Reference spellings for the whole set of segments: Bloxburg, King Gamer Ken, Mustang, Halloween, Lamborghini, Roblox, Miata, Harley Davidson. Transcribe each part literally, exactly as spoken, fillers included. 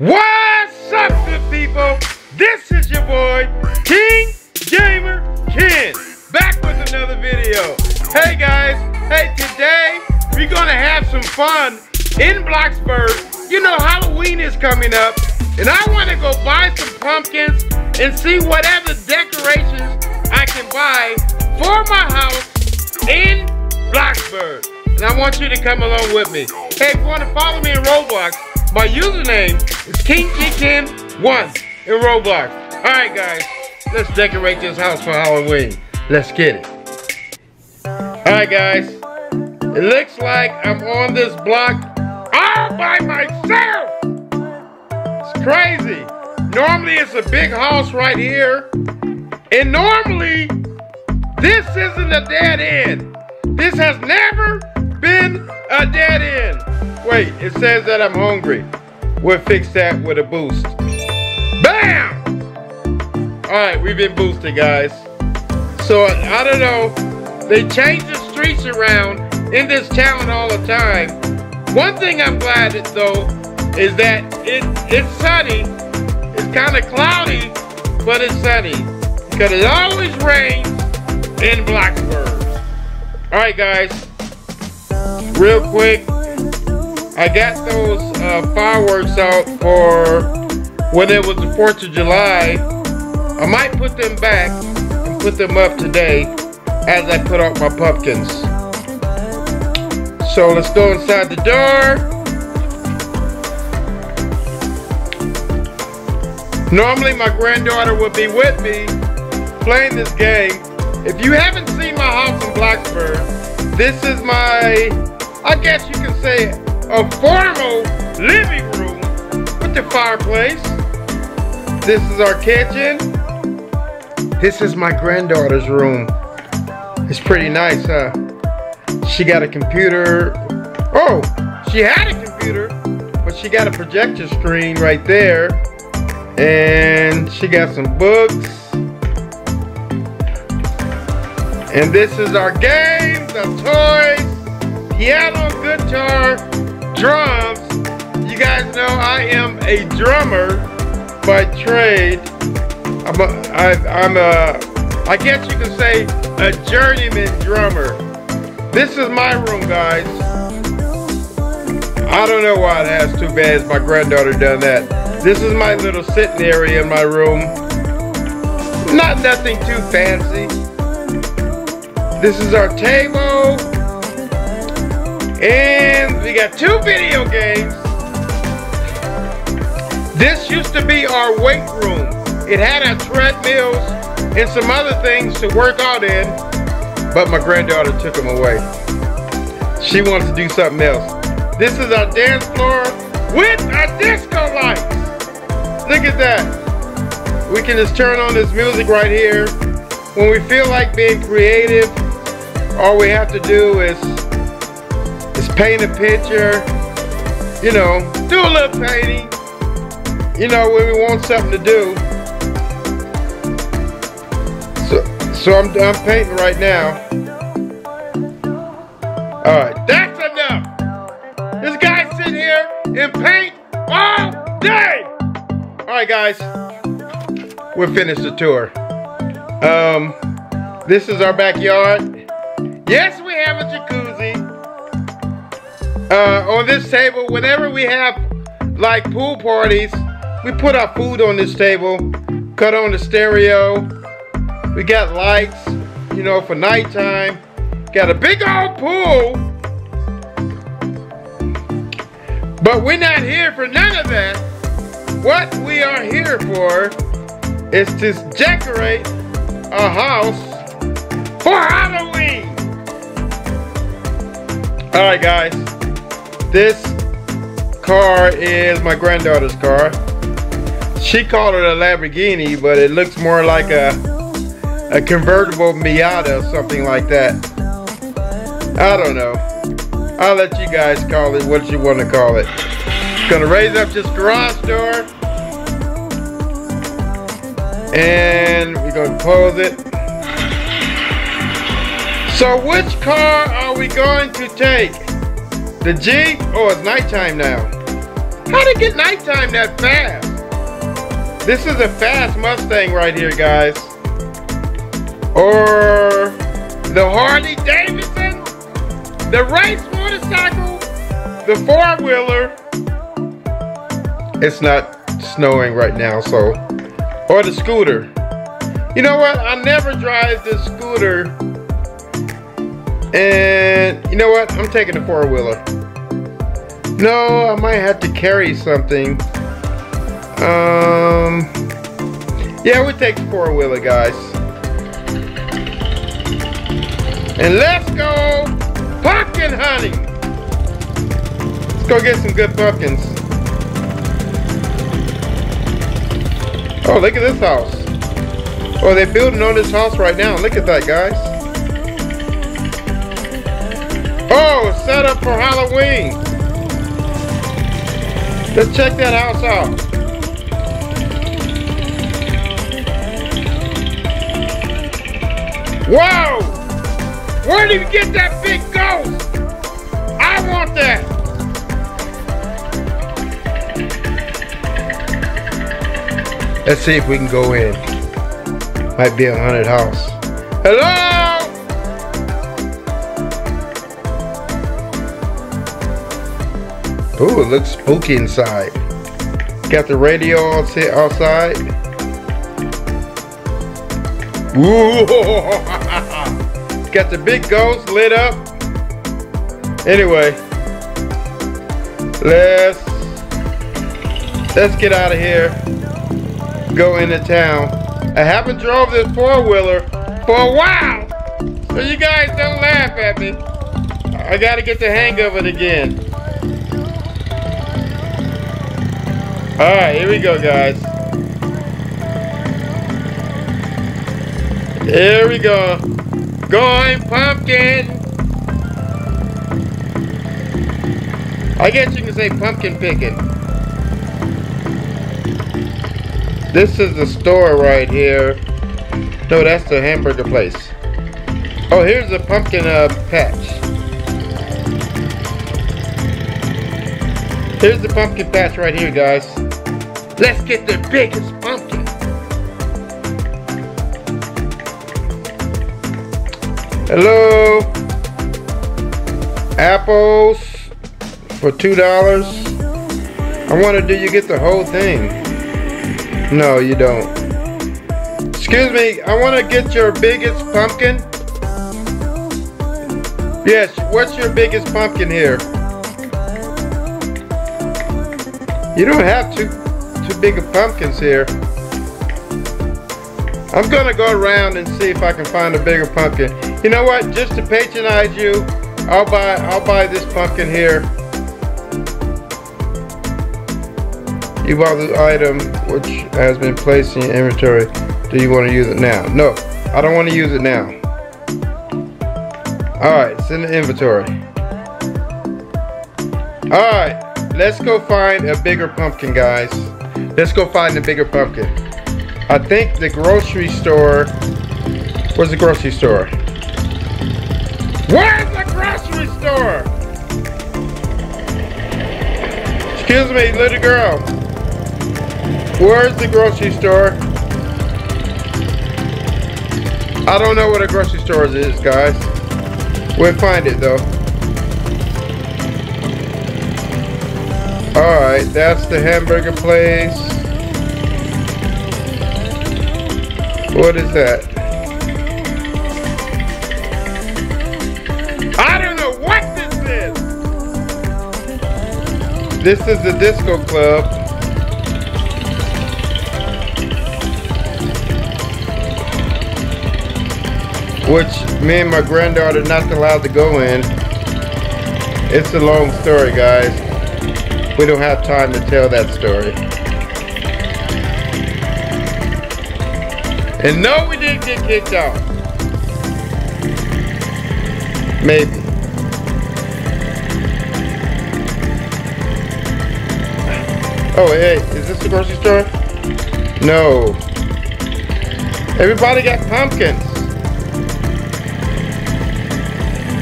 What's up, good people? This is your boy, King Gamer Ken, back with another video. Hey guys, hey, today we're gonna have some fun in Bloxburg. You know, Halloween is coming up, and I wanna go buy some pumpkins and see whatever decorations I can buy for my house in Bloxburg. And I want you to come along with me. Hey, if you wanna follow me in Roblox, my username is King Gamer Ken one in Roblox. All right, guys, let's decorate this house for Halloween. Let's get it. All right, guys, it looks like I'm on this block all by myself. It's crazy. Normally, it's a big house right here, and normally, this isn't a dead end. This has never been a dead end. Wait, it says that I'm hungry. We'll fix that with a boost. Bam! All right, we've been boosted, guys. So, I don't know. They change the streets around in this town all the time. One thing I'm glad at, though, is that it, it's sunny. It's kind of cloudy, but it's sunny. Because it always rains in Bloxburg. All right, guys. Real quick. I got those uh, fireworks out for when it was the fourth of July. I might put them back and put them up today as I put out my pumpkins. So let's go inside the door. Normally my granddaughter would be with me playing this game. If you haven't seen my house in Bloxburg, this is my, I guess you can say it, a formal living room with the fireplace. This is our kitchen. This is my granddaughter's room. It's pretty nice, huh? She got a computer. Oh, she had a computer, but she got a projector screen right there. And she got some books. And this is our games, our toys, piano, guitar, drums. You guys know I am a drummer by trade. I'm a, I, I'm a, I guess you could say a journeyman drummer. This is my room, guys. I don't know why that's too bad. My granddaughter done that. This is my little sitting area in my room. Not nothing too fancy. This is our table. And we got two video games. This used to be our weight room. It had our treadmills and some other things to work out in, but my granddaughter took them away. She wants to do something else. This is our dance floor with our disco lights. Look at that. We can just turn on this music right here. When we feel like being creative, all we have to do is paint a picture, you know, do a little painting, you know, when we want something to do. So, so I'm, I'm painting right now. All right, that's enough. This guy sit here and paint all day. All right, guys, we'll finish the tour. Um, this is our backyard. Yes, we have a jacuzzi. Uh, on this table, whenever we have like pool parties, we put our food on this table, cut on the stereo. We got lights, you know, for nighttime. Got a big old pool. But we're not here for none of that. What we are here for is to decorate our house for Halloween. All right, guys. This car is my granddaughter's car. She called it a Lamborghini, but it looks more like a, a convertible Miata or something like that. I don't know. I'll let you guys call it what you want to call it. Gonna raise up this garage door. And we're gonna close it. So which car are we going to take? The Jeep? Oh, it's nighttime now. How'd it get nighttime that fast? This is a fast Mustang right here, guys. Or the Harley Davidson, the race motorcycle, the four-wheeler. It's not snowing right now, so. Or the scooter. You know what? I never drive this scooter. And you know what? I'm taking the four-wheeler. No, I might have to carry something. Um, yeah, we'll take the four-wheeler, guys. And let's go pumpkin hunting. Let's go get some good pumpkins. Oh, look at this house. Oh, they're building on this house right now. Look at that, guys. Oh, it's set up for Halloween. Let's check that house out. Whoa! Where did you get that big ghost? I want that. Let's see if we can go in. Might be a haunted house. Hello! Ooh, it looks spooky inside. Got the radio outside. Ooh! Got the big ghost lit up. Anyway, let's let's get out of here. Go into town. I haven't drove this four-wheeler for a while, so you guys don't laugh at me. I gotta get the hang of it again. Alright, here we go, guys. Here we go. Going pumpkin! I guess you can say pumpkin picking. This is the store right here. No, that's the hamburger place. Oh, here's the pumpkin uh, patch. Here's the pumpkin patch right here, guys. Let's get the biggest pumpkin. Hello. Apples for two dollars. I wonder, do you get the whole thing? No, you don't. Excuse me, I want to get your biggest pumpkin. Yes, what's your biggest pumpkin here? You don't have too, too big of pumpkins here. I'm going to go around and see if I can find a bigger pumpkin. You know what? Just to patronize you, I'll buy, I'll buy this pumpkin here. You bought this item which has been placed in your inventory. Do you want to use it now? No, I don't want to use it now. Alright, it's in the inventory. Alright, let's go find a bigger pumpkin, guys. Let's go find a bigger pumpkin. I think the grocery store. Where's the grocery store? Where's the grocery store? Excuse me, little girl. Where's the grocery store? I don't know what a grocery store is, guys. We'll find it though. Alright, that's the hamburger place. What is that? I don't know what this is! This is the disco club. Which me and my granddaughter are not allowed to go in. It's a long story, guys. We don't have time to tell that story. And no, we didn't get kicked out. Maybe. Oh, hey, is this the grocery store? No. Everybody got pumpkins.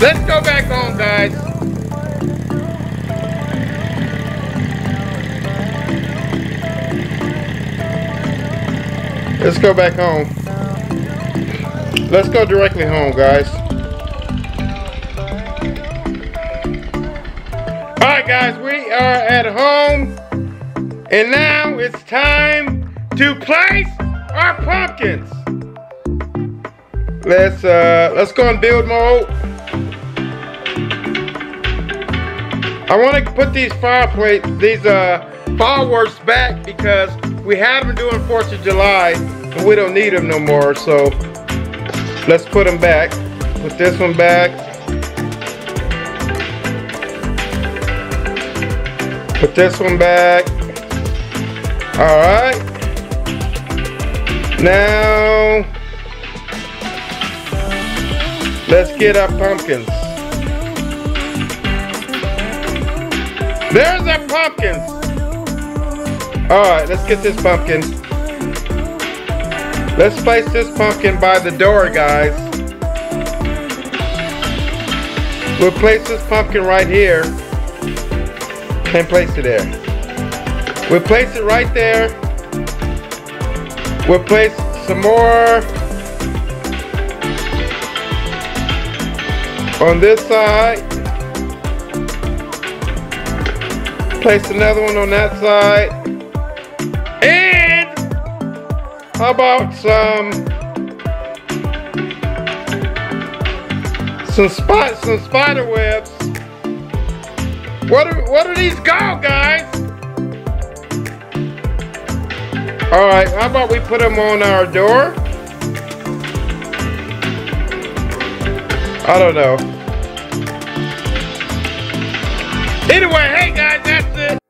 Let's go back home, guys. Let's go back home. Let's go directly home, guys. Alright, guys, we are at home. And now it's time to place our pumpkins. Let's uh let's go in build mode. I want to put these fireplace these uh fireworks back because we had them doing fourth of July and we don't need them no more, so let's put them back. Put this one back. Put this one back. Alright. Now let's get our pumpkins. There's our pumpkins. Alright, let's get this pumpkin. Let's place this pumpkin by the door, guys. We'll place this pumpkin right here. Can't place it there. We'll place it right there. We'll place some more on this side. Place another one on that side. And how about some some spots, some spider webs? What are, what do these go, guys? Alright, how about we put them on our door? I don't know. Anyway, hey guys, that's it.